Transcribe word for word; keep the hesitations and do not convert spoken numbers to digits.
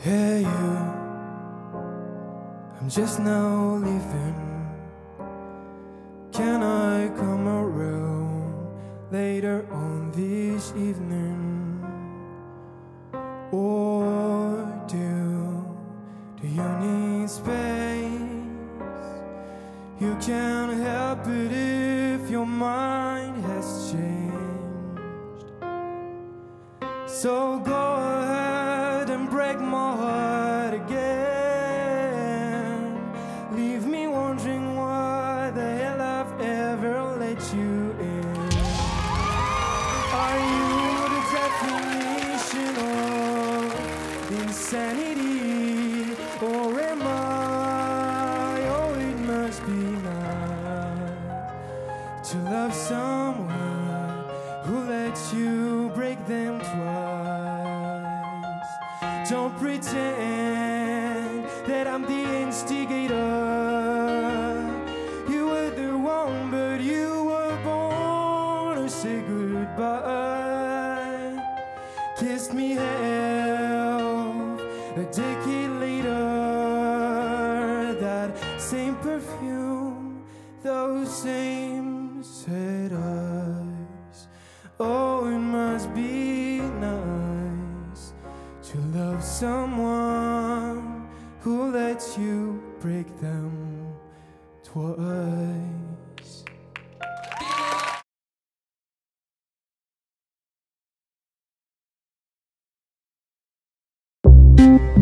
Hey you, I'm just now leaving. Can I come around later on this evening? Or do, do you need space? You can't help it if your mind has changed. So go ahead and break my heart again. Leave me wondering why the hell I've ever let you in. Are you the definition of insanity? Or am I, oh it must be nice to love someone who lets you break them twice. Don't pretend that I'm the instigator. You were the one, but you were born to say goodbye. Kissed me half a decade later. That same perfume, those same sad eyes. Oh, it must be nice to love someone who lets you break them twice. Thank you.